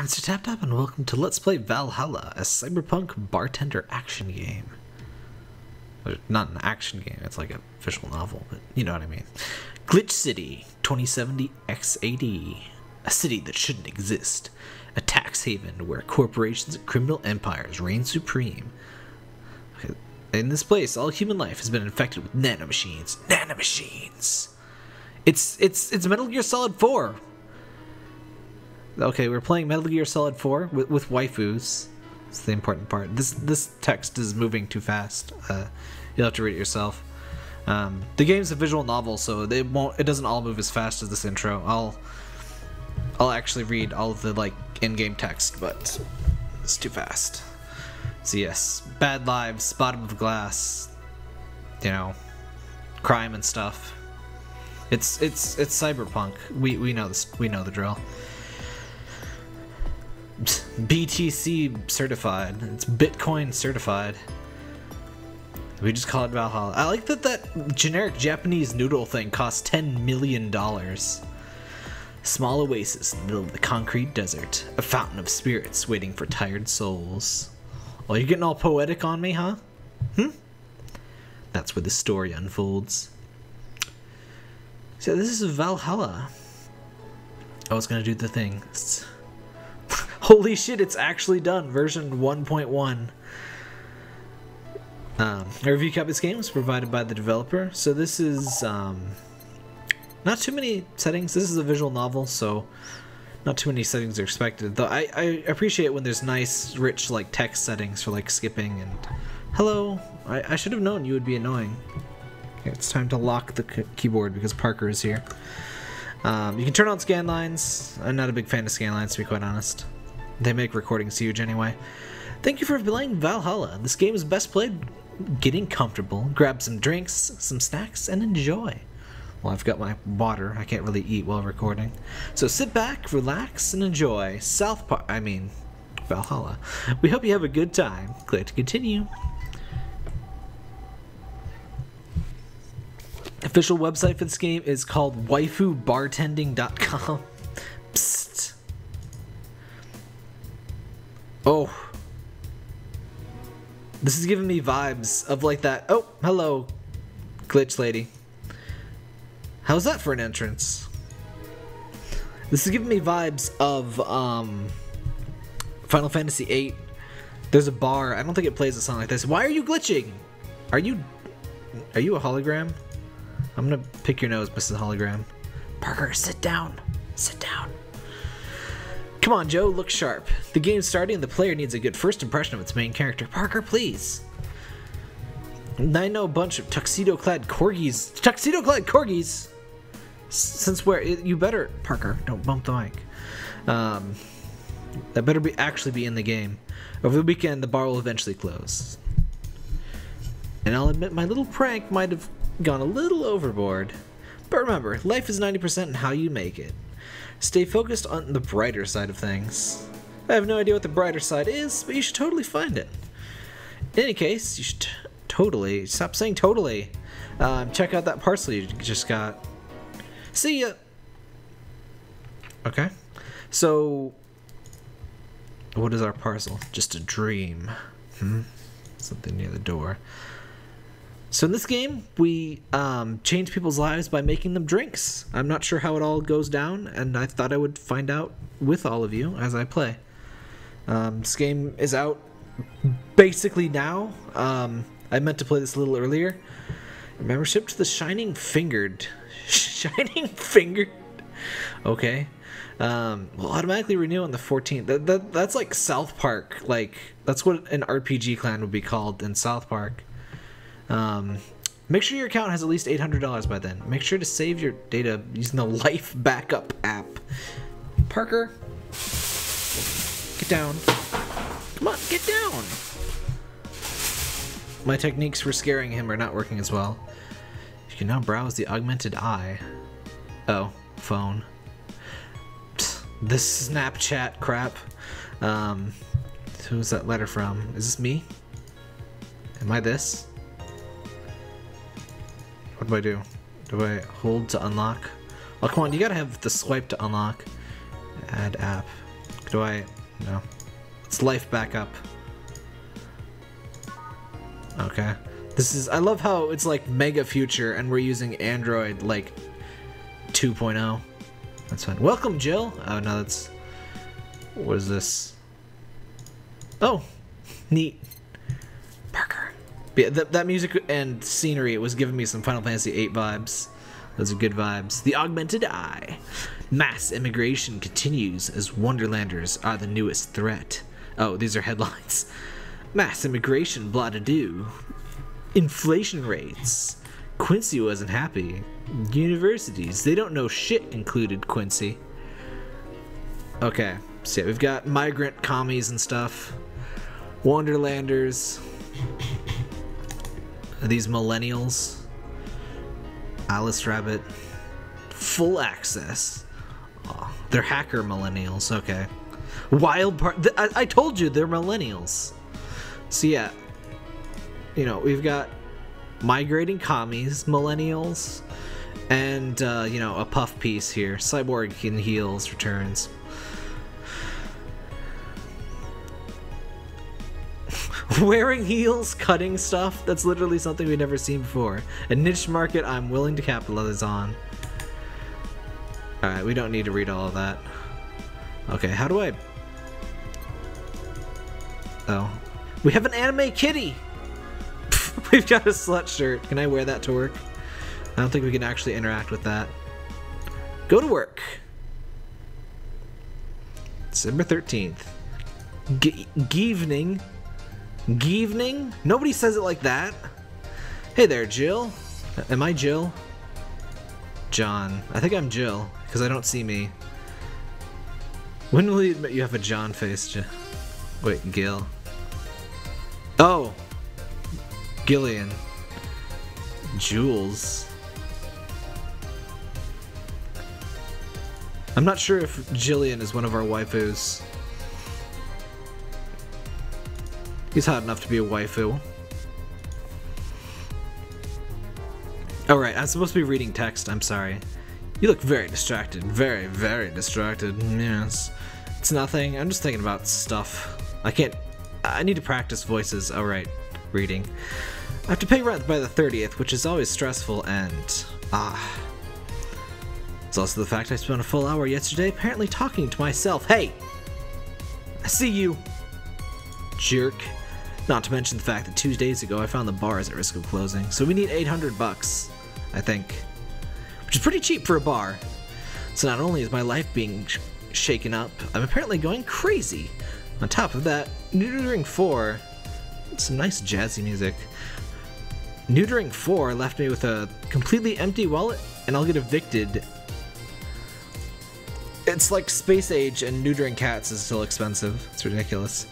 I'm SirTapTap and welcome to Let's Play Valhalla, a cyberpunk bartender action game. Not an action game, it's like a visual novel, but you know what I mean. Glitch City, 2070 XAD. A city that shouldn't exist. A tax haven where corporations and criminal empires reign supreme. In this place, all human life has been infected with nanomachines. Nanomachines! It's Metal Gear Solid 4! Okay, we're playing Metal Gear Solid 4 with waifus. It's the important part. This text is moving too fast. You'll have to read it yourself. The game's a visual novel, so it doesn't all move as fast as this intro. I'll actually read all of the in-game text, but it's too fast. So yes, bad lives, bottom of glass, you know, crime and stuff. It's cyberpunk. We know this. We know the drill. BTC certified. It's Bitcoin certified. We just call it Valhalla. I like that generic Japanese noodle thing costs $10 million. Small oasis in the middle of the concrete desert, a fountain of spirits waiting for tired souls. Oh, you're getting all poetic on me, huh? That's where the story unfolds. So this is Valhalla. I was gonna do the thing. Holy shit, it's actually done. Version 1.1. A review copy of this game was provided by the developer. So this is not too many settings. This is a visual novel, so not too many settings are expected. Though I appreciate when there's nice, rich text settings for skipping and hello. I should have known you would be annoying. Okay, it's time to lock the keyboard because Parker is here. You can turn on scan lines. I'm not a big fan of scan lines, to be quite honest. They make recordings huge anyway. Thank you for playing Valhalla. This game is best played getting comfortable. Grab some drinks, some snacks, and enjoy. Well, I've got my water. I can't really eat while recording. So sit back, relax, and enjoy South Park. I mean, Valhalla. We hope you have a good time. Glad to continue. Official website for this game is called waifubartending.com. Psst. Oh. This is giving me vibes of that. Oh, hello, glitch lady. How's that for an entrance? This is giving me vibes of Final Fantasy VIII. There's a bar. I don't think it plays a song like this. Why are you glitching? Are you a hologram? I'm gonna pick your nose, Mrs. Hologram. Parker, sit down. Sit down. Come on, Joe, look sharp. The game's starting and the player needs a good first impression of its main character. Parker, please. I know a bunch of tuxedo-clad corgis. Tuxedo-clad corgis? Since where? You better... Parker, don't bump the mic. That better actually be in the game. Over the weekend, the bar will eventually close. And I'll admit my little prank might have gone a little overboard. But remember, life is 90% in how you make it. Stay focused on the brighter side of things. I have no idea what the brighter side is, but you should totally find it. In any case, you should totally, stop saying totally, check out that parcel you just got. See ya! Okay, so what is our parcel? Just a dream. Something near the door. So in this game, we change people's lives by making them drinks. I'm not sure how it all goes down, and I thought I would find out with all of you as I play. This game is out basically now. I meant to play this a little earlier. Membership to the Shining Fingered. Shining Fingered? Okay. We'll automatically renew on the 14th. That's like South Park. That's what an RPG clan would be called in South Park. Make sure your account has at least $800 by then. Make sure to save your data using the Life Backup app. Parker, get down. Come on, get down. My techniques for scaring him are not working as well. You can now browse the Augmented Eye. Oh, phone. Psst, this Snapchat crap. Who's that letter from? Is this me? Am I this? What do I do? Do I hold to unlock? Oh, come on, you gotta have the swipe to unlock. Add app. Do I? No. It's life back up. Okay. This is, I love how it's like mega future and we're using Android like 2.0. That's fine. Welcome, Jill. Oh no, that's, what is this? Oh, neat. Parker. But yeah, that music and scenery, it was giving me some Final Fantasy VIII vibes. Those are good vibes. The Augmented Eye. Mass immigration continues as Wonderlanders are the newest threat. Oh, these are headlines. Mass immigration, blah to do. Inflation rates. Quincy wasn't happy. Universities, they don't know shit, included Quincy. Okay, so yeah, we've got migrant commies and stuff. Wonderlanders. Are these millennials? Alice Rabbit. Full access. Oh, they're hacker millennials, okay. Wild part. I told you, they're millennials. So yeah, you know, we've got migrating commies, millennials, and, you know, a puff piece here. Cyborg in heels returns. Wearing heels, cutting stuff, that's literally something we've never seen before. A niche market I'm willing to capitalize on. Alright, we don't need to read all of that. Okay, how do I... Oh. We have an anime kitty! We've got a slut shirt. Can I wear that to work? I don't think we can actually interact with that. Go to work! December 13th. G-evening. G-evening? Nobody says it like that. Hey there, Jill. Am I Jill? John. I think I'm Jill, because I don't see me. When will you admit you have a John face, Jill? Wait, Gil. Oh! Gillian. Jules. I'm not sure if Gillian is one of our waifus. He's hot enough to be a waifu. Alright, I'm supposed to be reading text, I'm sorry. You look very distracted. Very, very distracted. Yes. It's nothing. I'm just thinking about stuff. I can't... I need to practice voices. Alright. Reading. I have to pay rent by the 30th, which is always stressful and... ah. It's also the fact I spent a full hour yesterday apparently talking to myself. Hey! I see you! Jerk. Not to mention the fact that 2 days ago I found the bar is at risk of closing, so we need 800 bucks, I think. Which is pretty cheap for a bar. So not only is my life being shaken up, I'm apparently going crazy. On top of that, neutering 4... some nice jazzy music. Neutering 4 left me with a completely empty wallet, and I'll get evicted. It's like space age, and neutering cats is still expensive. It's ridiculous.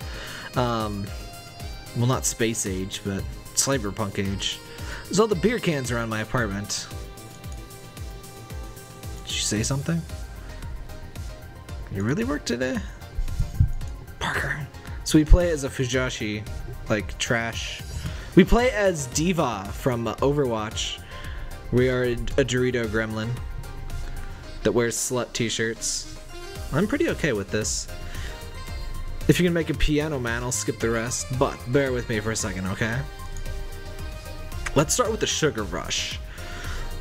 Well, not space age, but cyberpunk age. There's all the beer cans around my apartment. Did you say something? You really worked today? Parker. So we play as a Fujoshi, like trash. We play as Diva from Overwatch. We are a Dorito gremlin that wears slut t-shirts. I'm pretty okay with this. If you can make a piano man, I'll skip the rest, but bear with me for a second, okay? Let's start with the sugar rush.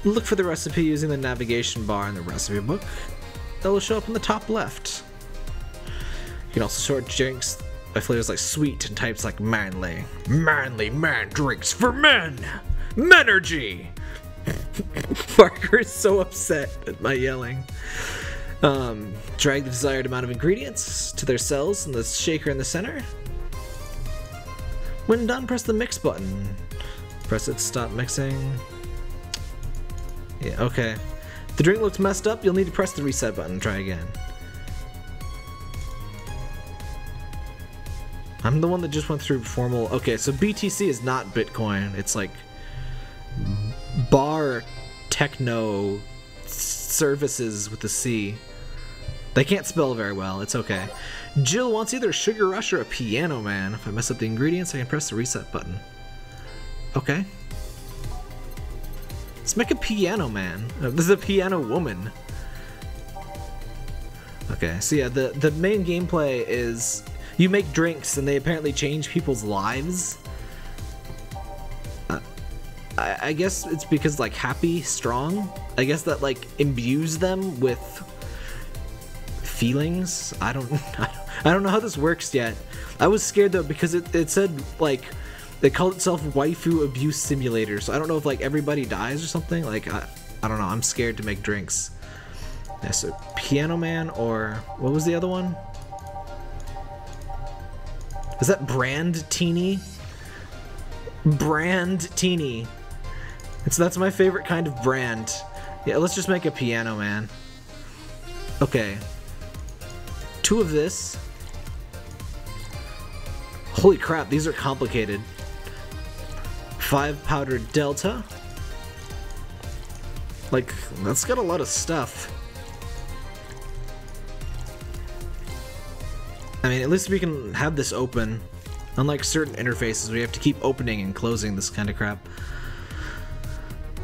Look for the recipe using the navigation bar in the recipe book. That will show up in the top left. You can also sort drinks by flavors like sweet and types like manly. Manly man drinks for men! Menergy! Parker is so upset at my yelling. Drag the desired amount of ingredients to their cells in the shaker in the center. When done, press the mix button. Press it to stop mixing. Yeah, okay. If the drink looks messed up, you'll need to press the reset button and try again. I'm the one that just went through formal... okay, so BTC is not Bitcoin. It's like... bar... techno... services with a C. They can't spell very well, it's okay. Jill wants either a sugar rush or a piano man. If I mess up the ingredients, I can press the reset button. Okay. Let's make a piano man. This is a piano woman. Okay, so yeah, the main gameplay is you make drinks and they apparently change people's lives. I guess it's because, like, happy, strong, I guess that, like, imbues them with feelings. I don't know how this works yet. I was scared, though, because it said, like, they called itself Waifu Abuse Simulator, so I don't know if, like, everybody dies or something. Like, I don't know. I'm scared to make drinks. Yeah, so Piano Man, or what was the other one? Is that Brandtini? Brandtini. And so that's my favorite kind of brand. Yeah, let's just make a Piano Man. Okay. 2 of this. Holy crap, these are complicated. 5 powder delta. Like, that's got a lot of stuff. I mean, at least we can have this open. Unlike certain interfaces, we have to keep opening and closing this kind of crap.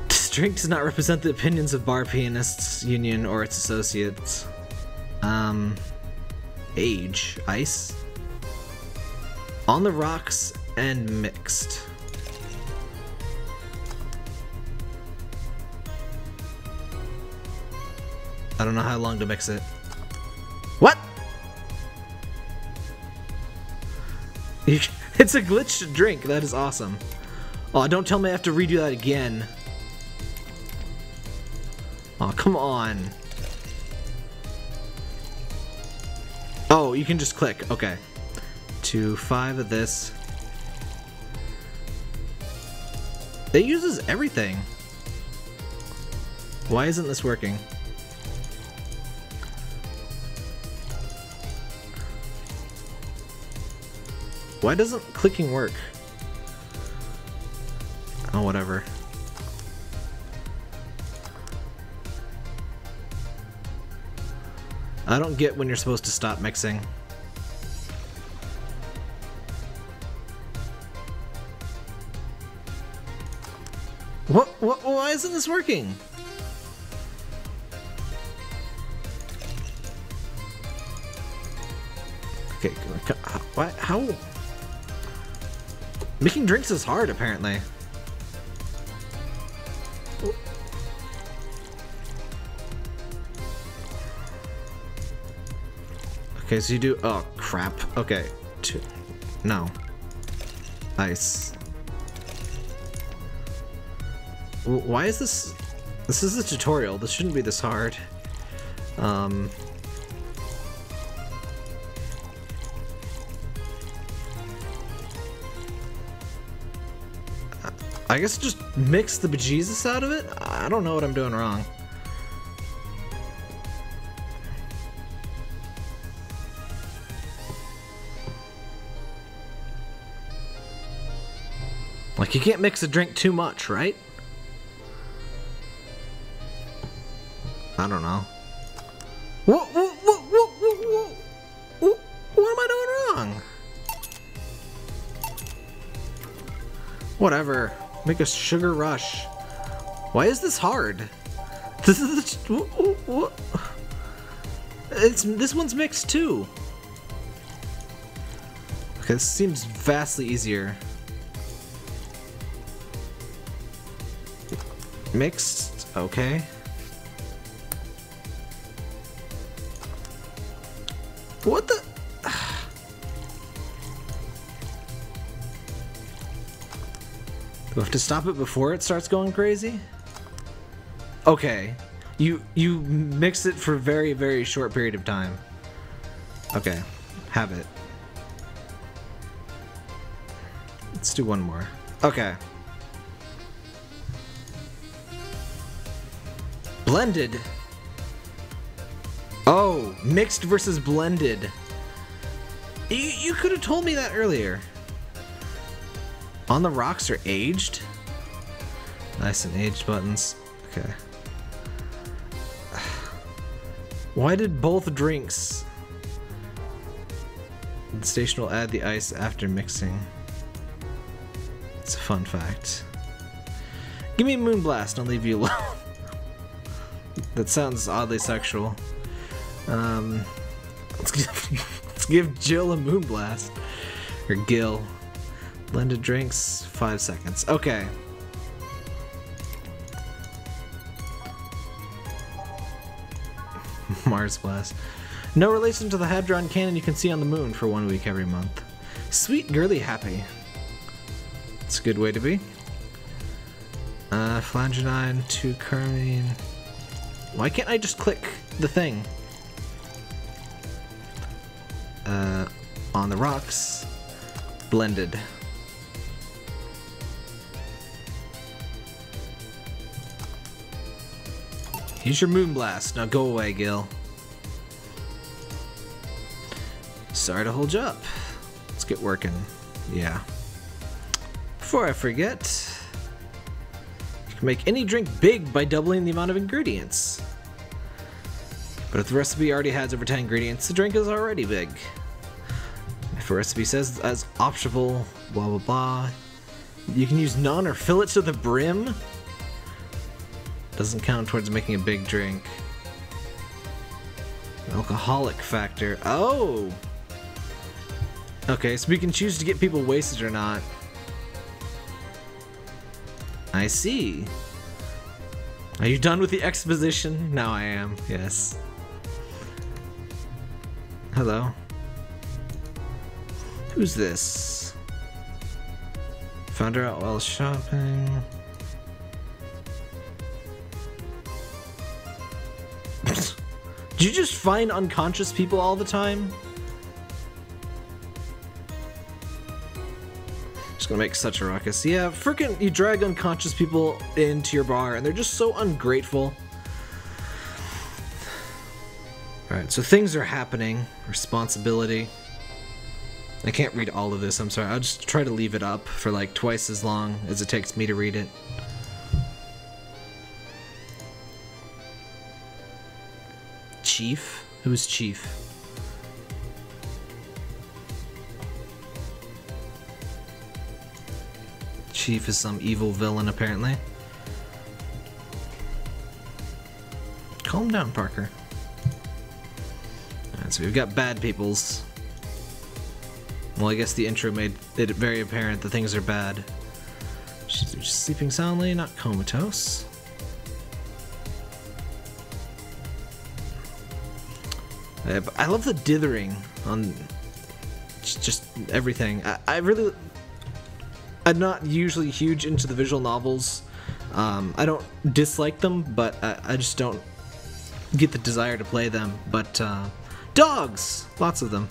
This drink does not represent the opinions of Bar Pianists Union or its associates. Age. Ice. On the rocks and mixed. I don't know how long to mix it. What? It's a glitched drink. That is awesome. Oh, don't tell me I have to redo that again. Oh, come on. Oh, you can just click. Okay. 5 of this. It uses everything. Why isn't this working? Why doesn't clicking work? Oh, whatever. I don't get when you're supposed to stop mixing. Why isn't this working? Okay, why, how? Making drinks is hard, apparently. Okay, so you do, oh crap. Okay, 2, no. Ice. Why is this? This is a tutorial. This shouldn't be this hard. I guess just mix the bejesus out of it? I don't know what I'm doing wrong. Like, you can't mix a drink too much, right? I don't know. What am I doing wrong? Whatever. Make a sugar rush. Why is this hard? This is this one's mixed too. Okay, this seems vastly easier. Mixed, okay. What the? Do I have to stop it before it starts going crazy? Okay. You mix it for a very, very short period of time. Okay. Have it. Let's do one more. Okay. Blended. Oh, mixed versus blended. You could have told me that earlier. On the rocks are aged. Nice and aged buttons. Okay. Why did both drinks? The station will add the ice after mixing. It's a fun fact. Give me a moon blast and I'll leave you alone. That sounds oddly sexual. Let's give Jill a moonblast. Or Gil. Blended drinks, 5 seconds. Okay. Mars blast. No relation to the Hadron Cannon you can see on the moon for 1 week every month. Sweet girly happy. It's a good way to be. Flangenine, 2 carmine. Why can't I just click the thing? On the rocks. Blended. Here's your moonblast. Now go away, Gil. Sorry to hold you up. Let's get working. Yeah. Before I forget, you can make any drink big by doubling the amount of ingredients. But if the recipe already has over 10 ingredients, the drink is already big. If a recipe says as optional, blah blah blah, you can use none or fill it to the brim. Doesn't count towards making a big drink. Alcoholic factor. Oh! Okay, so we can choose to get people wasted or not. I see. Are you done with the exposition? Now I am, yes. Hello. Who's this? Found her out while shopping. Do you just find unconscious people all the time? Just gonna make such a ruckus. Yeah, frickin' you drag unconscious people into your bar and they're just so ungrateful. Alright, so things are happening. Responsibility. I can't read all of this, I'm sorry. I'll just try to leave it up for like twice as long as it takes me to read it. Chief? Who's Chief? Chief is some evil villain, apparently. Calm down, Parker. Alright, so we've got bad peoples. Well, I guess the intro made it very apparent that things are bad. She's sleeping soundly, not comatose. I love the dithering on just everything. I'm not usually huge into the visual novels. I don't dislike them, but I just don't get the desire to play them. But dogs! Lots of them.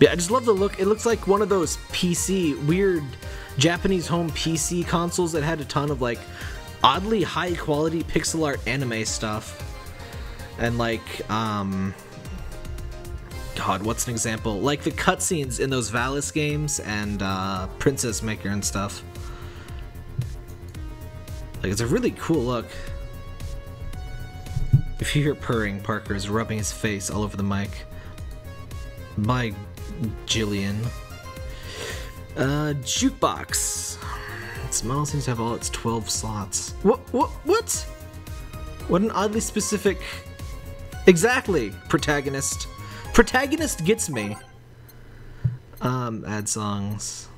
Yeah, I just love the look. It looks like one of those PC, weird Japanese home PC consoles that had a ton of, like, oddly high-quality pixel art anime stuff. And, like, God, what's an example? Like, the cutscenes in those Valis games and, Princess Maker and stuff. Like, it's a really cool look. If you hear purring, Parker is rubbing his face all over the mic. By Gillian. Jukebox. Its model seems to have all its 12 slots. What? What an oddly specific... Exactly, protagonist. Protagonist gets me. Add songs.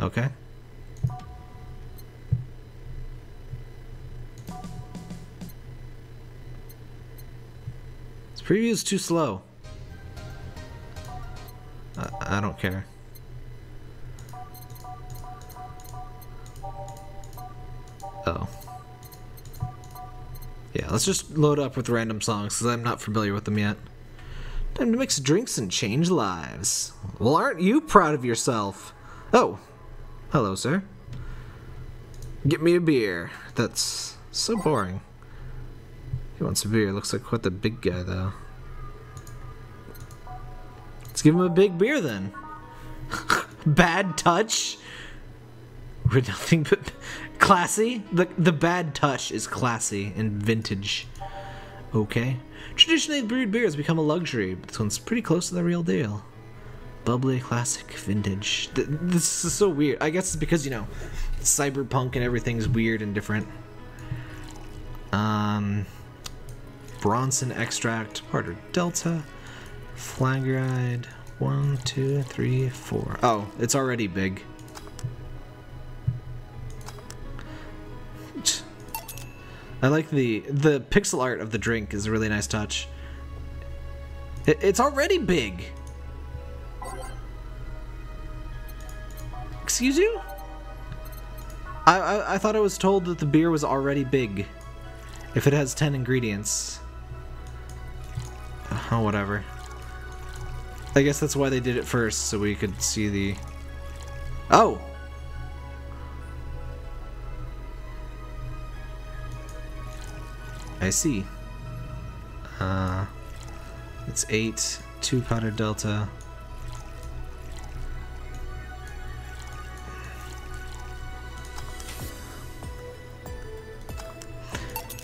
Okay. This preview is too slow. I don't care. Oh. Yeah, let's just load up with random songs, because I'm not familiar with them yet. Time to mix drinks and change lives. Well, aren't you proud of yourself? Oh. Hello, sir. Get me a beer. That's so boring. He wants a beer. Looks like quite the big guy, though. Let's give him a big beer, then. Bad touch? We're nothing but... Classy? The bad touch is classy and vintage. Okay. Traditionally, brewed beer has become a luxury, but this one's pretty close to the real deal. Bubbly classic vintage. This is so weird. I guess it's because, you know, cyberpunk and everything's weird and different. Bronson extract, harder delta, flagride. 1, 2, 3, 4. Oh, it's already big. I like the pixel art of the drink is a really nice touch. It's already big. Excuse you? I thought I was told that the beer was already big. If it has 10 ingredients. Oh, whatever. I guess that's why they did it first, so we could see the... Oh! I see. It's 8, 2 powder delta.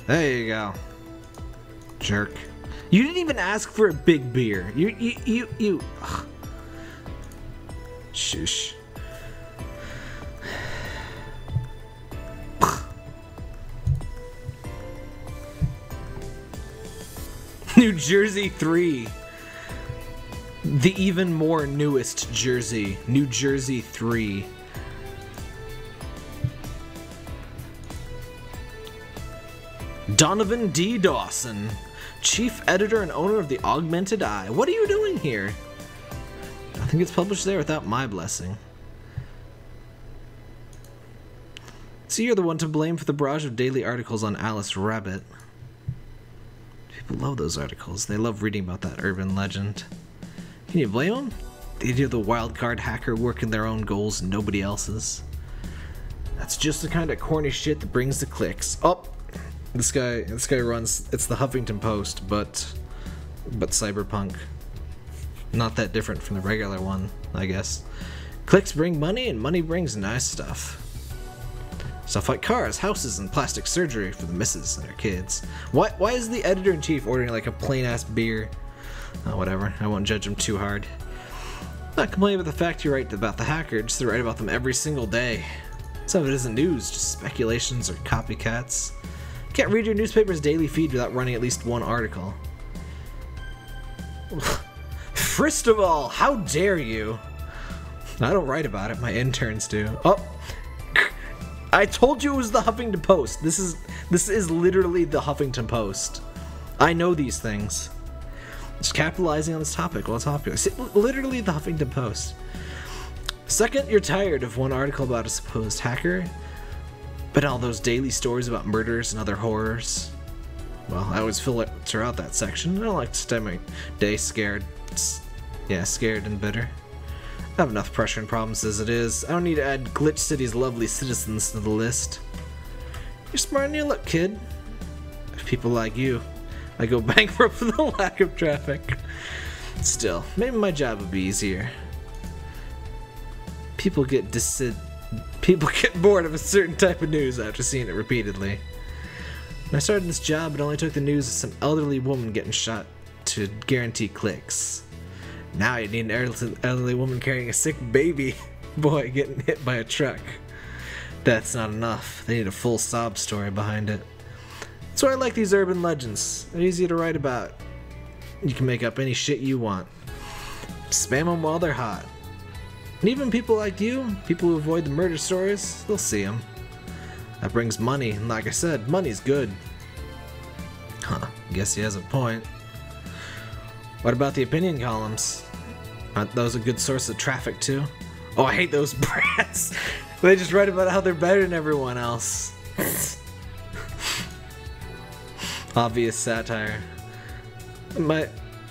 There you go. Jerk. You didn't even ask for a big beer. You. Ugh. Shush. New Jersey 3. The even more newest Jersey. New Jersey 3. Donovan D. Dawson. Chief editor and owner of the Augmented Eye. What are you doing here? Nothing gets published there without my blessing. So you're the one to blame for the barrage of daily articles on Alice Rabbit. People love those articles. They love reading about that urban legend. Can you blame them? The idea of the wildcard hacker working their own goals and nobody else's. That's just the kind of corny shit that brings the clicks. Oh! This guy runs, it's the Huffington Post, but cyberpunk. Not that different from the regular one, I guess. Clicks bring money, and money brings nice stuff. Stuff like cars, houses, and plastic surgery for the missus and her kids. Why is the editor-in-chief ordering, like, a plain-ass beer? Oh, whatever, I won't judge him too hard. Not complaining about the fact you write about the hacker, just to write about them every single day. Some of it isn't news, just speculations or copycats. Can't read your newspaper's daily feed without running at least one article. First of all, how dare you? I don't write about it, my interns do. Oh, I told you it was the Huffington Post. This is literally the Huffington Post. I know these things. Just capitalizing on this topic while it's popular. Literally the Huffington Post. Second, you're tired of one article about a supposed hacker. But all those daily stories about murders and other horrors. Well, I always fill it throughout that section. I don't like to spend my day scared. Yeah, scared and bitter. I have enough pressure and problems as it is. I don't need to add Glitch City's lovely citizens to the list. You're smart and you look, kid. If people like you, I go bankrupt for the lack of traffic. Still, maybe my job would be easier. People get bored of a certain type of news after seeing it repeatedly. When I started this job, it only took the news of some elderly woman getting shot to guarantee clicks. Now you need an elderly woman carrying a sick baby boy getting hit by a truck. That's not enough. They need a full sob story behind it. That's why I like these urban legends. They're easy to write about. You can make up any shit you want. Spam them while they're hot. And even people like you, people who avoid the murder stories, they'll see them. That brings money, and like I said, money's good. Huh, guess he has a point. What about the opinion columns? Aren't those a good source of traffic too? Oh, I hate those brats! They just write about how they're better than everyone else. Obvious satire. They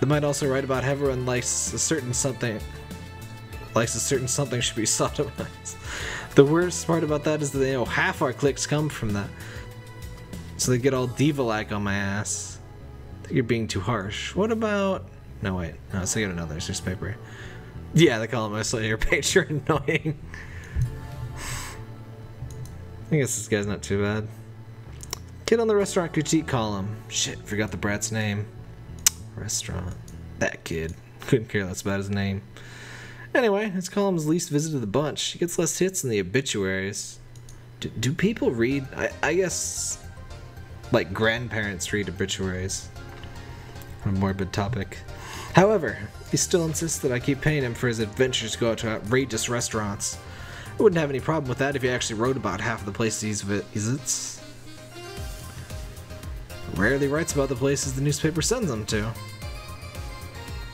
might also write about how everyone likes a certain something. Should be sodomized. The worst part about that is that they know half our clicks come from that. So they get all diva-like on my ass. You're being too harsh. What about... No, wait. No, let's get another newspaper. Yeah, they call it mostly your page. You're annoying. I guess this guy's not too bad. Kid on the restaurant critique column. Shit, forgot the brat's name. Restaurant. That kid. Couldn't care less about his name. Anyway, it's Column's least visit of the bunch. She gets less hits than the obituaries. Do people read? I guess, like, grandparents read obituaries. A morbid topic. However, he still insists that I keep paying him for his adventures to go out to outrageous restaurants. I wouldn't have any problem with that if he actually wrote about half of the places he visits. Rarely writes about the places the newspaper sends him to.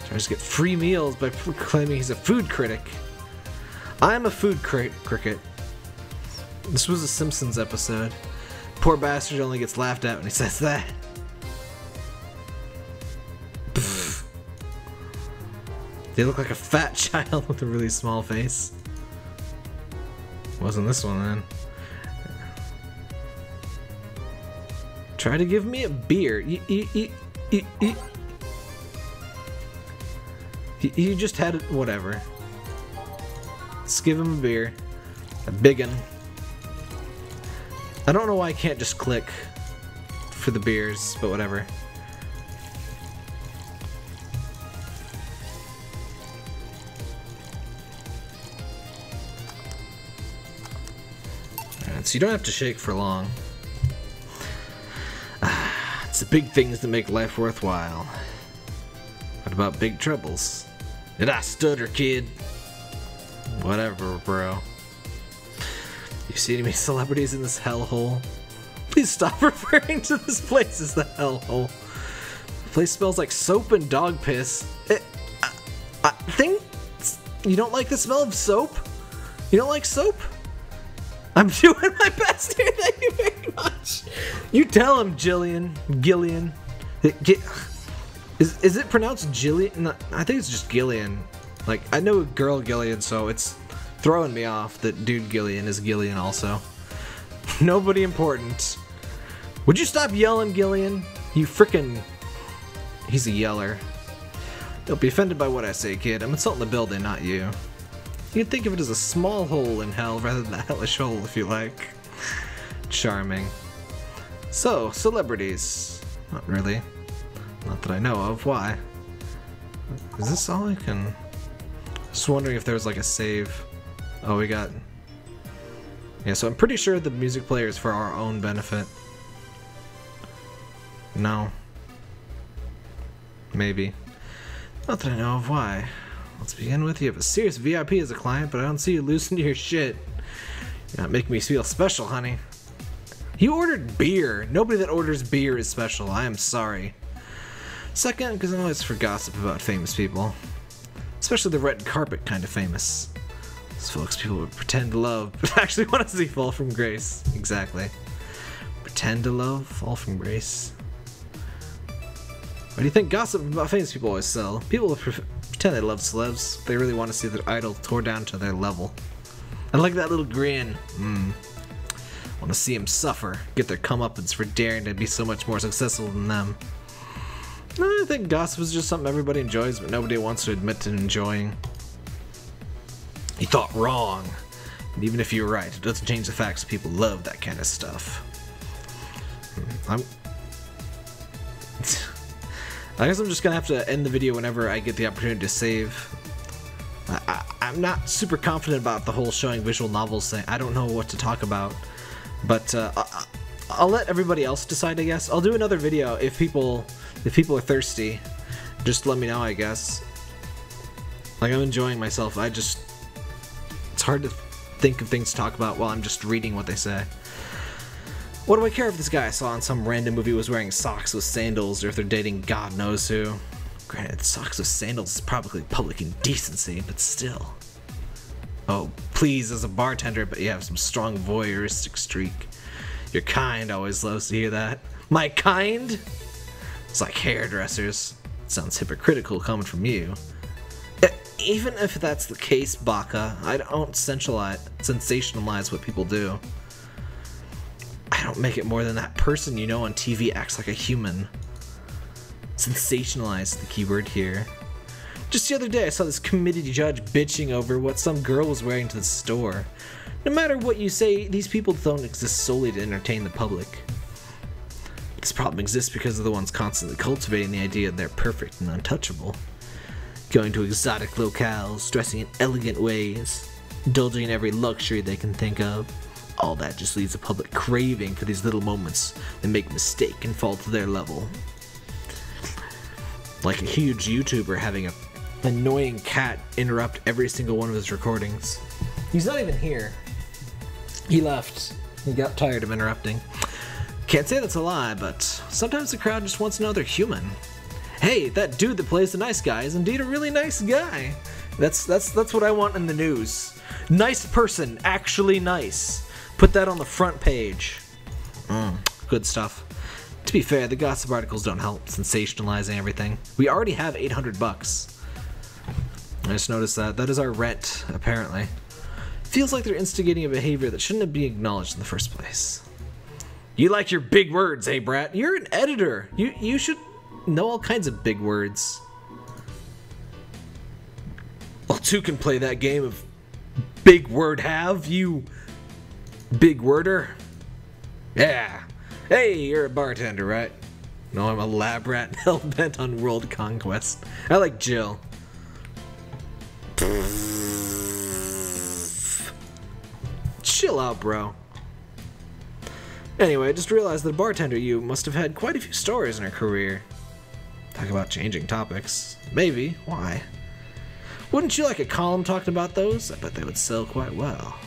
Tries to get free meals by claiming he's a food critic. I'm a food cricket. This was a Simpsons episode. Poor bastard only gets laughed at when he says that. Pfft. They look like a fat child with a really small face. Wasn't this one then? Try to give me a beer. You just had it. Whatever. Let's give him a beer. A big one. I don't know why I can't just click for the beers, but whatever. Alright, so you don't have to shake for long. It's the big things that make life worthwhile. What about big troubles? Did I stutter, kid? Whatever, bro. You see any celebrities in this hellhole? Please stop referring to this place as the hellhole. The place smells like soap and dog piss. I think you don't like the smell of soap? You don't like soap? I'm doing my best here, thank you very much. You tell him, Gillian. Is it pronounced Gillian? No, I think it's just Gillian. Like, I know a girl Gillian, so it's throwing me off that dude Gillian is Gillian also. Nobody important. Would you stop yelling, Gillian? You frickin'... He's a yeller. Don't be offended by what I say, kid. I'm insulting the building, not you. You can think of it as a small hole in hell rather than a hellish hole, if you like. Charming. So, celebrities. Not really. Not that I know of. Why? Is this all I can... Just wondering if there was, like, a save... Oh, we got... Yeah, so I'm pretty sure the music player is for our own benefit. No. Maybe. Not that I know of. Why? Let's begin with, you have a serious VIP as a client, but I don't see you loosen to your shit. You're not making me feel special, honey. You ordered beer. Nobody that orders beer is special. I am sorry. Second, because I'm always for gossip about famous people. Especially the red carpet kind of famous. Those folks people would pretend to love, but actually want to see fall from grace. Exactly. Pretend to love, fall from grace. What do you think gossip about famous people always sell? People pretend they love celebs, they really want to see their idol tore down to their level. I like that little grin. Want to see them suffer, get their comeuppance for daring to be so much more successful than them. I think gossip is just something everybody enjoys, but nobody wants to admit to enjoying. You thought wrong, and even if you're right, it doesn't change the fact that people love that kind of stuff. I guess I'm just gonna have to end the video whenever I get the opportunity to save. I'm not super confident about the whole showing visual novels thing. I don't know what to talk about, but I'll let everybody else decide. I guess I'll do another video if people are thirsty. Just let me know. I guess. Like, I'm enjoying myself. I just. It's hard to think of things to talk about while I'm just reading what they say. What do I care if this guy I saw in some random movie was wearing socks with sandals, or if they're dating God knows who? Granted, socks with sandals is probably public indecency, but still. Oh, please, as a bartender, but you have some strong voyeuristic streak. Your kind always loves to hear that. My kind? It's like hairdressers. It sounds hypocritical coming from you. Even if that's the case, Baka, I don't sensationalize what people do. I don't make it more than that person you know on TV acts like a human. Sensationalize, the keyword here. Just the other day, I saw this committee judge bitching over what some girl was wearing to the store. No matter what you say, these people don't exist solely to entertain the public. This problem exists because of the ones constantly cultivating the idea they're perfect and untouchable. going to exotic locales, dressing in elegant ways, indulging in every luxury they can think of. All that just leaves the public craving for these little moments that make a mistake and fall to their level. Like a huge YouTuber having an annoying cat interrupt every single one of his recordings. He's not even here. He left. He got tired of interrupting. Can't say that's a lie, but sometimes the crowd just wants to know they're human. Hey, that dude that plays the nice guy is indeed a really nice guy. That's what I want in the news. Nice person, actually nice. Put that on the front page. Good stuff. To be fair, the gossip articles don't help sensationalizing everything. We already have 800 bucks. I just noticed that. That is our rent, apparently. Feels like they're instigating a behavior that shouldn't be acknowledged in the first place. You like your big words, eh, Brad? You're an editor. You should know all kinds of big words. Well, two can play that game of big word have, you big worder. Yeah. Hey, you're a bartender, right? No, I'm a lab rat hell-bent on world conquest. I like Jill. Chill out, bro. Anyway, I just realized that a bartender you must have had quite a few stories in her career. Talk about changing topics. Maybe. Why? Wouldn't you like a column talking about those? I bet they would sell quite well.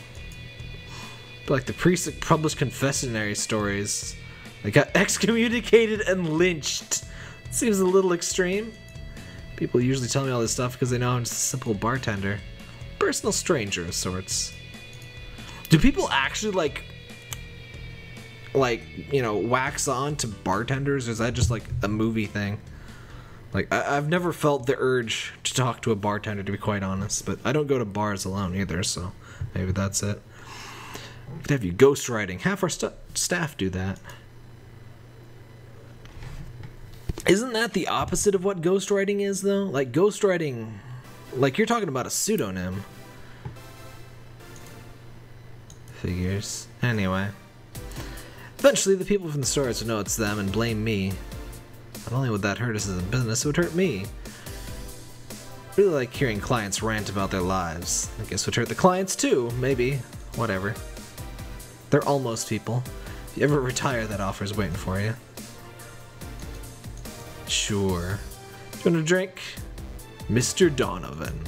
But like the priests that published confessionary stories. They got excommunicated and lynched. Seems a little extreme. People usually tell me all this stuff because they know I'm just a simple bartender. Personal stranger of sorts. Do people actually like, you know, wax on to bartenders, or is that just like a movie thing? Like, I've never felt the urge to talk to a bartender, to be quite honest, but I don't go to bars alone either, so maybe that's it. Could have you ghostwriting. Half our staff do that. Isn't that the opposite of what ghostwriting is, though? Like, ghostwriting, like, you're talking about a pseudonym. Figures. Anyway. Eventually, the people from the stores would know it's them and blame me. Not only would that hurt us as a business, it would hurt me. I really like hearing clients rant about their lives. I guess it would hurt the clients, too. Maybe. Whatever. They're almost people. If you ever retire, that offer's waiting for you. Sure. You want a drink? Mr. Donovan.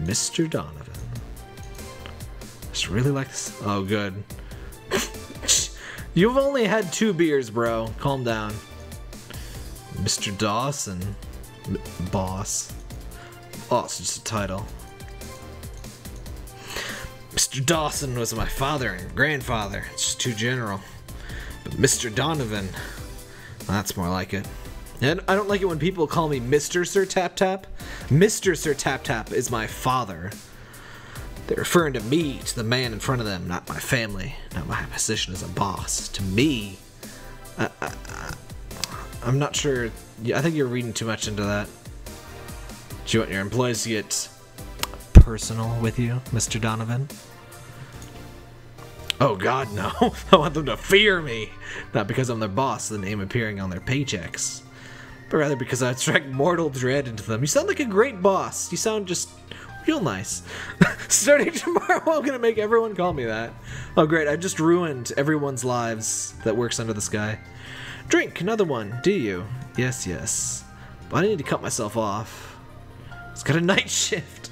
Mr. Donovan. Just really like this. Oh, good. You've only had 2 beers, bro. Calm down. Mr. Dawson. Boss. Oh, it's just a title. Mr. Dawson was my father and grandfather. It's just too general. But Mr. Donovan, well, that's more like it. And I don't like it when people call me Mr. SirTapTap. Mr. SirTapTap is my father. They're referring to me, to the man in front of them, not my family, not my position as a boss. To me. I'm not sure. I think you're reading too much into that. Do you want your employees to get personal with you, Mr. Donovan? Oh god, no. I want them to fear me. Not because I'm their boss, the name appearing on their paychecks. But rather because I strike mortal dread into them. You sound like a great boss. You sound just real nice. Starting tomorrow, I'm gonna make everyone call me that. Oh great, I just ruined everyone's lives that works under the sky. Drink, another one, do you? Yes, yes. But I need to cut myself off. It's got a night shift.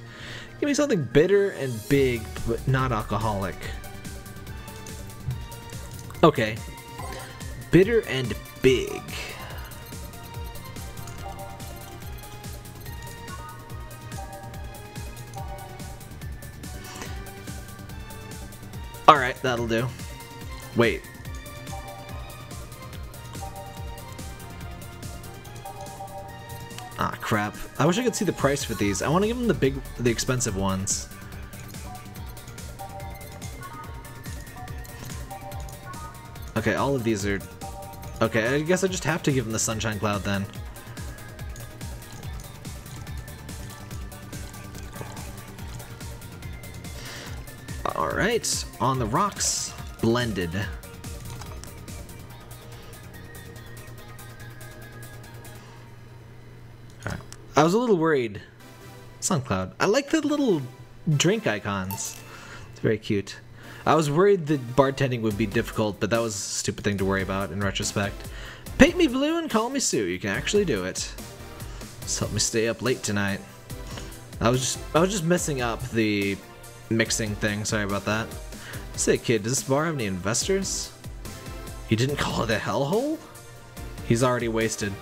Give me something bitter and big, but not alcoholic. Okay. Bitter and big. Alright, that'll do. Wait. Ah, crap. I wish I could see the price for these. I want to give them the expensive ones. Okay, all of these are... Okay, I guess I just have to give them the Sunshine Cloud then. Alright, on the rocks, blended. Alright. I was a little worried SoundCloud. I like the little drink icons. It's very cute. I was worried that bartending would be difficult, but that was a stupid thing to worry about in retrospect. Paint me blue and call me Sue. You can actually do it. Just help me stay up late tonight. I was just messing up the mixing thing. Sorry about that. Say, kid, does this bar have any investors? You didn't call it a hellhole? He's already wasted.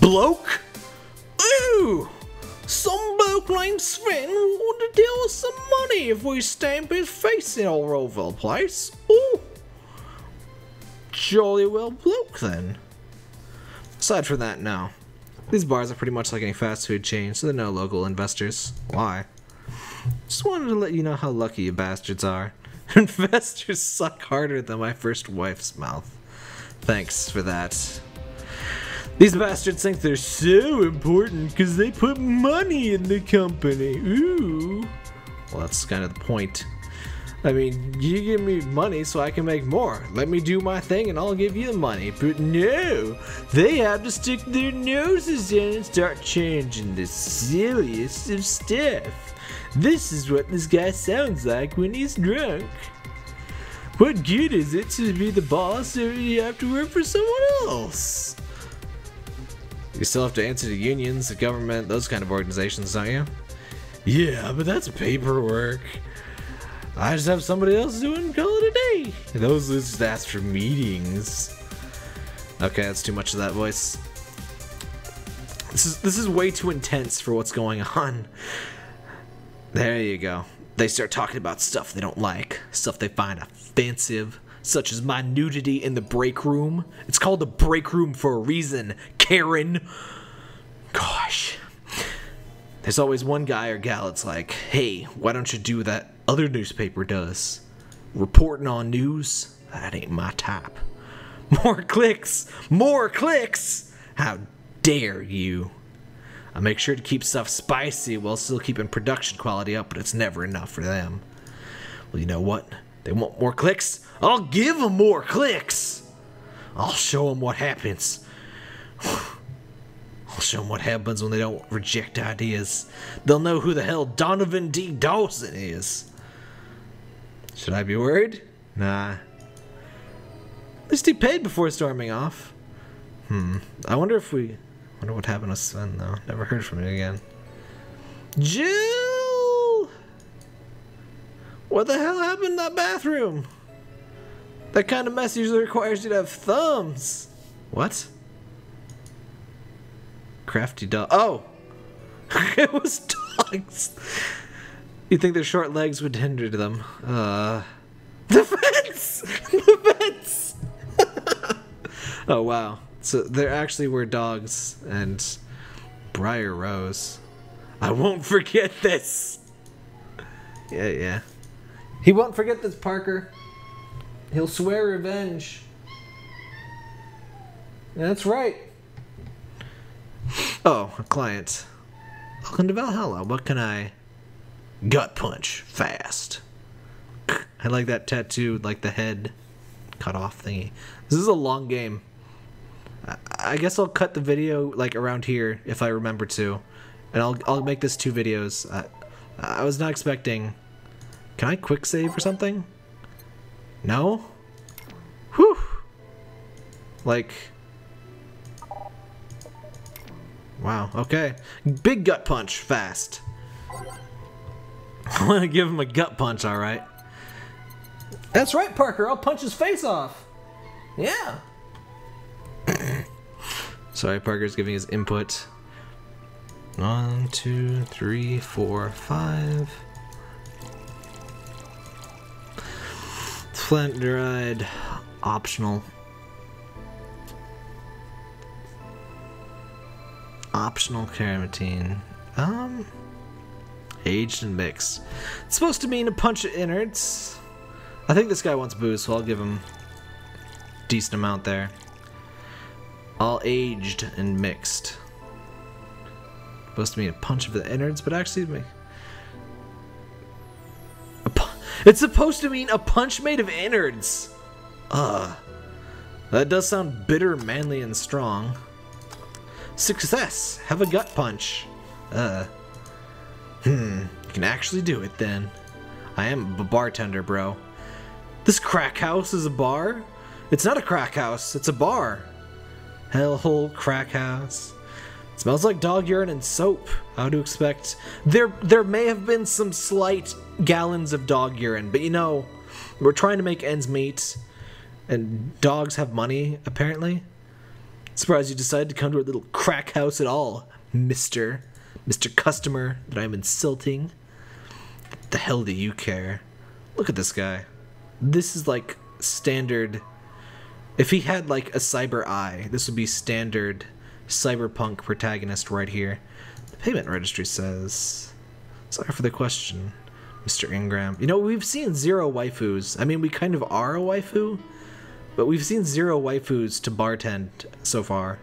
Bloke? Ooh! Some bloke named Sven wanted to deal us some money if we stamp his face all over the place. Ooh! Jolly well bloke, then. Aside from that, no. These bars are pretty much like any fast food chain, so there are no local investors. Why? Just wanted to let you know how lucky you bastards are. Investors suck harder than my first wife's mouth. Thanks for that. These bastards think they're so important because they put money in the company. Ooh. Well, that's kind of the point. I mean, you give me money so I can make more. Let me do my thing and I'll give you the money. But no, they have to stick their noses in and start changing the silliest of stuff. This is what this guy sounds like when he's drunk. What good is it to be the boss if you have to work for someone else? You still have to answer to unions, the government, those kind of organizations, don't you? Yeah, but that's paperwork. I just have somebody else do it and call it a day. Those are just asked for meetings. Okay, that's too much of that voice. This is way too intense for what's going on. There you go. They start talking about stuff they don't like, stuff they find offensive, such as my nudity in the break room. It's called the break room for a reason, Karen. Gosh. There's always one guy or gal that's like, hey, why don't you do what that other newspaper does? Reporting on news? That ain't my type. More clicks! More clicks! How dare you! I make sure to keep stuff spicy while still keeping production quality up, but it's never enough for them. Well, you know what? They want more clicks? I'll give them more clicks! I'll show them what happens. I'll show them what happens when they don't reject ideas. They'll know who the hell Donovan D. Dawson is. Should I be worried? Nah. At least he paid before storming off. I wonder what happened to Sven, though. Never heard from him again. Jill! What the hell happened in that bathroom? That kind of mess usually requires you to have thumbs. What? Crafty dog. Oh! It was dogs! You'd think their short legs would hinder them. The fence! The fence! Oh, wow. So there actually were dogs and Briar Rose. I won't forget this! Yeah, yeah. He won't forget this, Parker. He'll swear revenge. That's right. Oh, a client. Welcome to Valhalla. What can I... gut punch. Fast. I like that tattoo, like the head cut off thingy. This is a long game. I guess I'll cut the video like around here if I remember to, and I'll make this 2 videos. I was not expecting. Can I quick save or something? No. Whew. Like. Wow. Okay. Big gut punch. Fast. I want to give him a gut punch. All right. That's right, Parker. I'll punch his face off. Yeah. Sorry, Parker's giving his input. 1, 2, 3, 4, 5. Flint dried, optional. Optional carotene. Aged and mixed. It's supposed to mean a punch of innards. I think this guy wants booze, so I'll give him a decent amount there. All aged and mixed. Supposed to mean a punch of the innards, but actually it's supposed to mean a punch made of innards. Ugh. That does sound bitter, manly, and strong. Success. Have a gut punch. You can actually do it then. I am a bartender, bro. This crack house is a bar? It's not a crack house, it's a bar. Hellhole crack house. It smells like dog urine and soap. How to expect? There may have been some slight gallons of dog urine, but you know, we're trying to make ends meet, and dogs have money, apparently. Surprised you decided to come to our little crack house at all, Mr. Customer that I'm insulting. What the hell do you care? Look at this guy. This is like standard. If he had like a cyber eye, this would be standard cyberpunk protagonist right here. The payment registry says, sorry for the question, Mr. Ingram. You know, we've seen zero waifus. I mean, we kind of are a waifu, but we've seen zero waifus to bartend so far.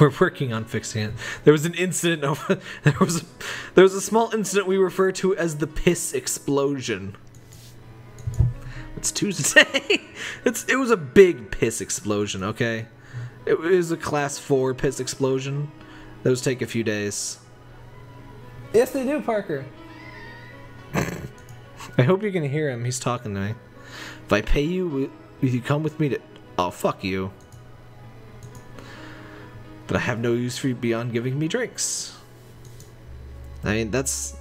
We're working on fixing it. There was an incident over there was a small incident we refer to as the piss explosion. It's Tuesday. It was a big piss explosion, okay? It was a class 4 piss explosion. Those take a few days. Yes, they do, Parker. I hope you can hear him. He's talking to me. If I pay you, will you come with me to... Oh, fuck you. But I have no use for you beyond giving me drinks. I mean, that's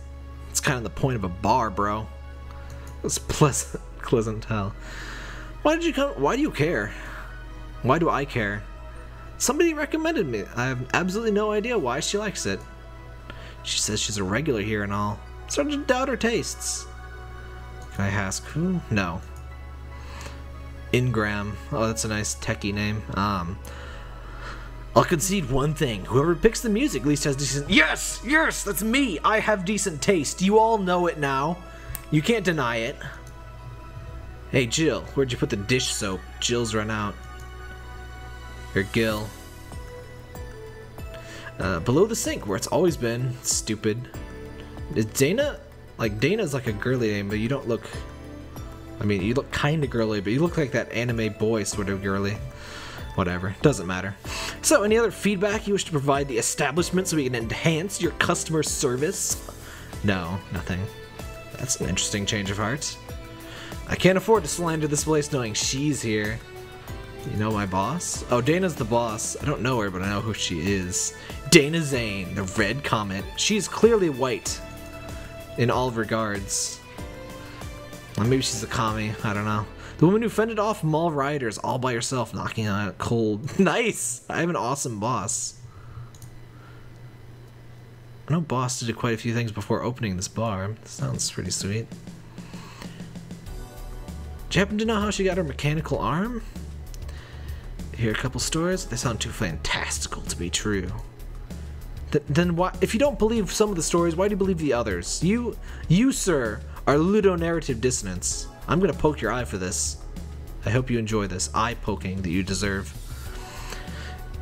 kind of the point of a bar, bro. It's pleasant. Clizentelle. Why did you come? Why do you care? Why do I care? Somebody recommended me. I have absolutely no idea why she likes it. She says she's a regular here and all. I'm starting to doubt her tastes. Can I ask who? No. Ingram. Oh, that's a nice techie name. I'll concede one thing. Whoever picks the music at least has decent. Yes! Yes! That's me! I have decent taste. You all know it now. You can't deny it. Hey, Jill, where'd you put the dish soap? Jill's run out. Or Gil. Below the sink, where it's always been. Stupid. Is Dana? Like, Dana's like a girly name, but you don't look... I mean, you look kinda girly, but you look like that anime boy sort of girly. Whatever. Doesn't matter. So, any other feedback you wish to provide the establishment so we can enhance your customer service? No, nothing. That's an interesting change of heart. I can't afford to slander this place knowing she's here. You know my boss? Oh, Dana's the boss. I don't know her, but I know who she is. Dana Zane, the Red Comet. She's clearly white in all regards. Or maybe she's a commie. I don't know. The woman who fended off mall rioters all by herself, knocking on a cold. Nice! I have an awesome boss. I know boss did quite a few things before opening this bar. Sounds pretty sweet. Do you happen to know how she got her mechanical arm? I hear a couple stories. They sound too fantastical to be true. Then why? If you don't believe some of the stories, why do you believe the others? You, sir, are ludonarrative dissonance. I'm gonna poke your eye for this. I hope you enjoy this eye poking that you deserve.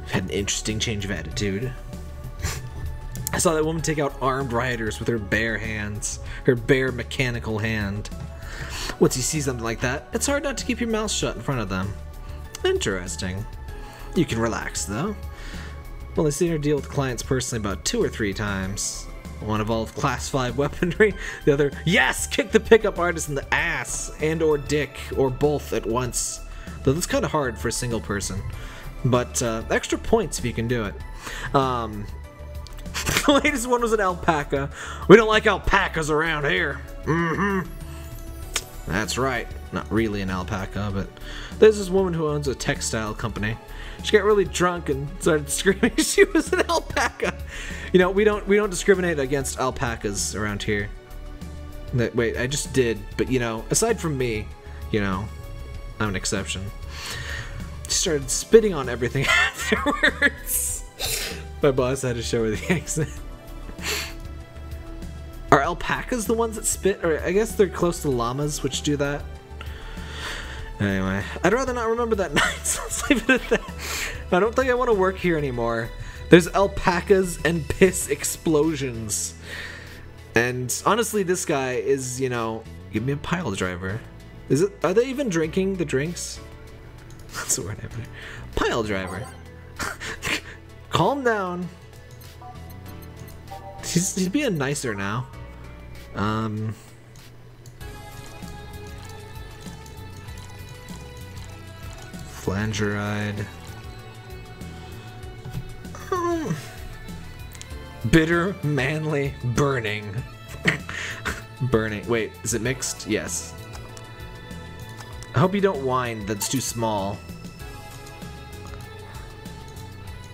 You've had an interesting change of attitude. I saw that woman take out armed rioters with her bare hands, her bare mechanical hand. Once you see something like that, it's hard not to keep your mouth shut in front of them. Interesting. You can relax, though. Well, I've seen her deal with clients personally about 2 or 3 times. One involved class 5 weaponry, the other, yes, kick the pickup artist in the ass, and or dick, or both at once. Though that's kind of hard for a single person. But extra points if you can do it. The latest one was an alpaca. We don't like alpacas around here. Mm-hmm. That's right. Not really an alpaca, but there's this woman who owns a textile company. She got really drunk and started screaming she was an alpaca. You know, we don't discriminate against alpacas around here. Wait, I just did, but you know, aside from me, you know, I'm an exception. She started spitting on everything afterwards. My boss had to show her the accent. Are alpacas the ones that spit? Or I guess they're close to llamas, which do that. Anyway, I'd rather not remember that night, so let's leave it at that. I don't think I want to work here anymore. There's alpacas and piss explosions. And honestly, this guy is, you know, give me a pile driver. Is it? Are they even drinking the drinks? That's the word I put. Pile driver. Calm down. He's being nicer now. Flangeride. Bitter, manly, burning. Burning. Wait, is it mixed? Yes. I hope you don't whine. That's too small.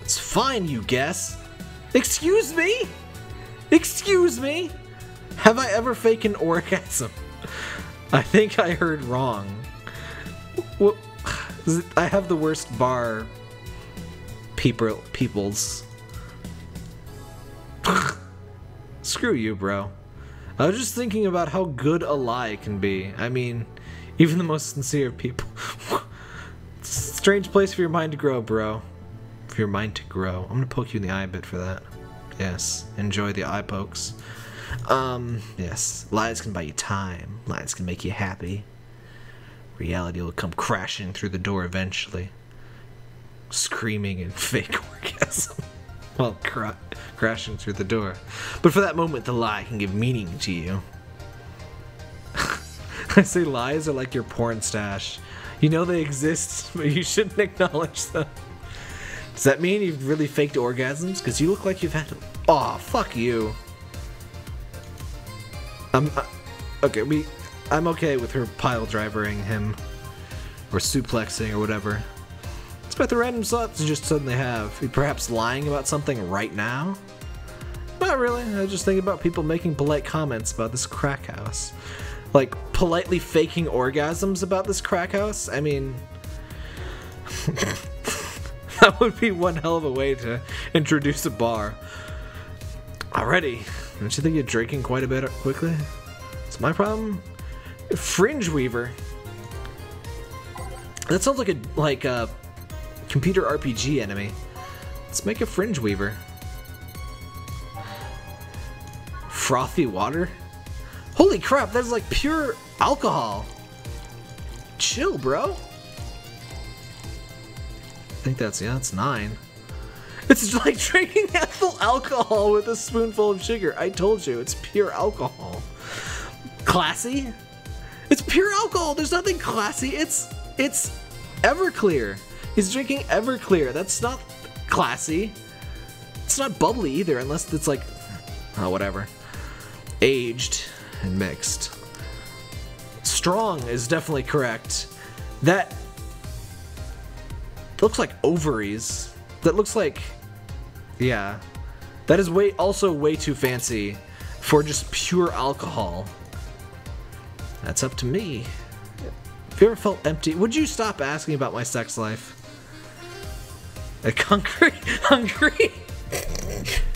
It's fine, you guess. Excuse me? Excuse me? Have I ever faked an orgasm? I think I heard wrong. Well, I have the worst bar peoples. Screw you, bro. I was just thinking about how good a lie can be. I mean, even the most sincere of people. It's a strange place for your mind to grow, bro. For your mind to grow. I'm gonna poke you in the eye a bit for that. Yes. Enjoy the eye pokes. Yes. Lies can buy you time. Lies can make you happy. Reality will come crashing through the door eventually. Screaming in fake orgasm. Well, crashing through the door. But for that moment, the lie can give meaning to you. I say lies are like your porn stash. You know they exist, but you shouldn't acknowledge them. Does that mean you've really faked orgasms? Because you look like you've had... Aw, oh, fuck you. I'm okay with her pile-drivering him. Or suplexing or whatever. But the random thoughts you just suddenly have. You perhaps lying about something right now? Not really. I was just thinking about people making polite comments about this crack house. Like, politely faking orgasms about this crack house? I mean... that would be one hell of a way to introduce a bar. Already. Don't you think you're drinking quite a bit quickly? It's my problem. Fringe Weaver. That sounds like a computer RPG enemy. Let's make a Fringe Weaver. Frothy water? Holy crap, that's like pure alcohol. Chill, bro. I think that's, yeah, that's 9. It's just like drinking ethyl alcohol with a spoonful of sugar. I told you, it's pure alcohol. Classy? It's pure alcohol. There's nothing classy. It's Everclear. He's drinking Everclear. That's not classy. It's not bubbly either, unless it's like, oh, whatever. Aged and mixed. Strong is definitely correct. That looks like ovaries. That looks like, yeah. That is also way too fancy for just pure alcohol. That's up to me. Have you ever felt empty? Would you stop asking about my sex life? Like hungry?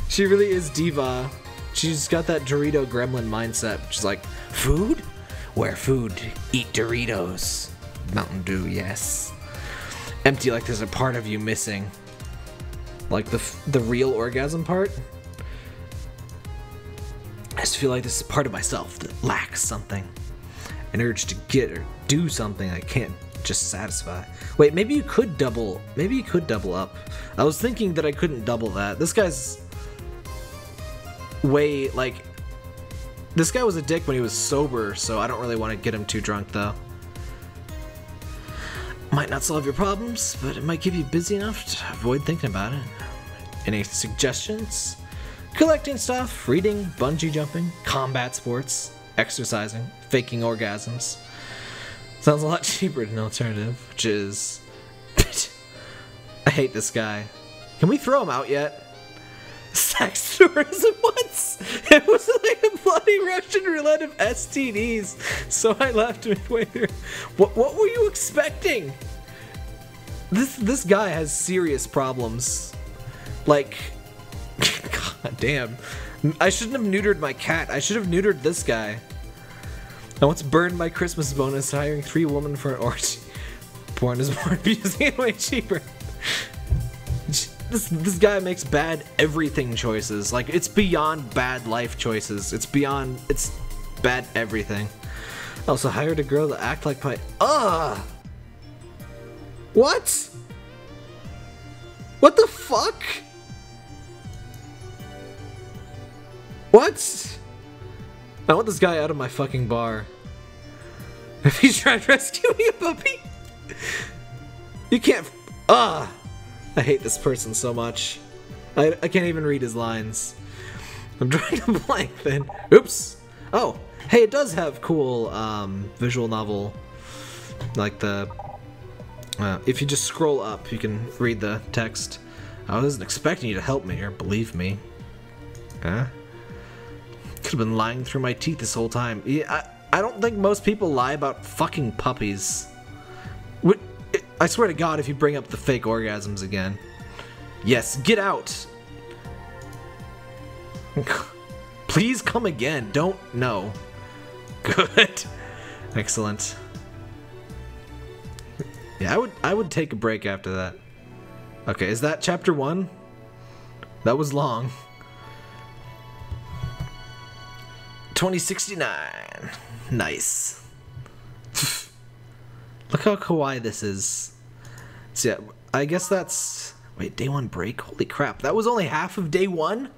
She really is diva. She's got that Dorito gremlin mindset. She's like, food? Where food? Eat Doritos. Mountain Dew, yes. Empty like there's a part of you missing. Like the real orgasm part? I just feel like this is part of myself that lacks something. An urge to get or do something I can't just satisfy. Wait, maybe you could double up. I was thinking that I couldn't double that. This guy's way, like, this guy was a dick when he was sober, so I don't really want to get him too drunk though. Might not solve your problems, but it might keep you busy enough to avoid thinking about it. Any suggestions? Collecting stuff, reading, bungee jumping, combat sports, exercising, faking orgasms. Sounds a lot cheaper than an alternative, which is... I hate this guy. Can we throw him out yet? Sex tourism once? It was like a bloody Russian roulette of STDs, so I left midway through. What were you expecting? This guy has serious problems. Like... God damn. I shouldn't have neutered my cat. I should have neutered this guy. I once burned my Christmas bonus hiring 3 women for an orgy. Porn is more amusing and way cheaper. This guy makes bad everything choices. Like, it's beyond bad life choices. It's bad everything. I also hired a girl to act like my... Ugh! What? What the fuck? What? I want this guy out of my fucking bar. If he's trying to rescue me, a puppy? You can't... Ah! I hate this person so much. I can't even read his lines. I'm trying to blank then. Oops! Oh! Hey, it does have cool visual novel. Like the... if you just scroll up, you can read the text. I wasn't expecting you to help me or believe me. Huh? Could have been lying through my teeth this whole time. Yeah, I don't think most people lie about fucking puppies. I swear to God, if you bring up the fake orgasms again. Yes, get out! Please come again. Don't know. Good. Excellent. Yeah, I would take a break after that. Okay, is that chapter 1? That was long. 2069. Nice. Look how kawaii this is. So yeah, I guess that's... Wait, day 1 break? Holy crap, that was only half of day 1?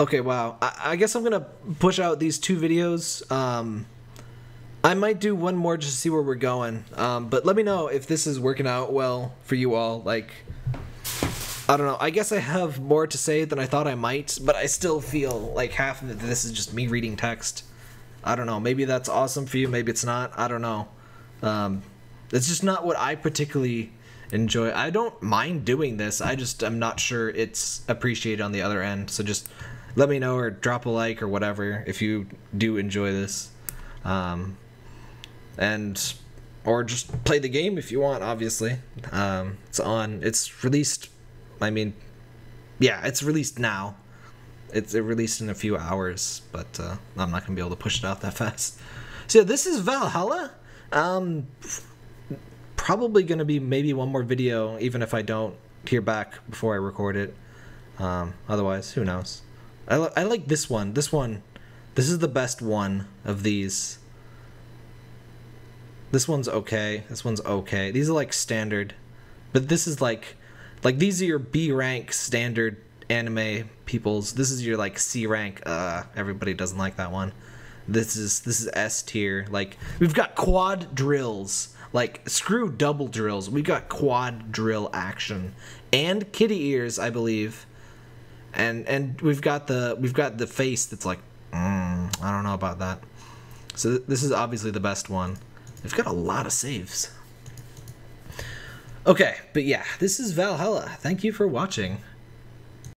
Okay, wow. I guess I'm gonna push out these 2 videos. I might do one more just to see where we're going, but let me know if this is working out well for you all. Like, I don't know, I guess I have more to say than I thought I might, but I still feel like half of this is just me reading text. I don't know, maybe that's awesome for you, maybe it's not, I don't know. It's just not what I particularly enjoy. I don't mind doing this, I just am not sure it's appreciated on the other end, so just let me know or drop a like or whatever if you do enjoy this. And or just play the game if you want, obviously. It's released, I mean, yeah, it's released now. It released in a few hours, but I'm not gonna be able to push it out that fast. So yeah, this is Valhalla. Probably gonna be maybe one more video, even if I don't hear back before I record it. Otherwise, who knows. I like this one. This is the best one of these. This one's okay. This one's okay. These are like standard. But this is like these are your B rank standard anime peoples. This is your like C rank. Everybody doesn't like that one. This is S tier. Like we've got quad drills. Like screw double drills. We've got quad drill action. And kitty ears, I believe. And we've got the face that's like I don't know about that. So this is obviously the best one. They've got a lot of saves. Okay, but yeah, this is Valhalla. Thank you for watching.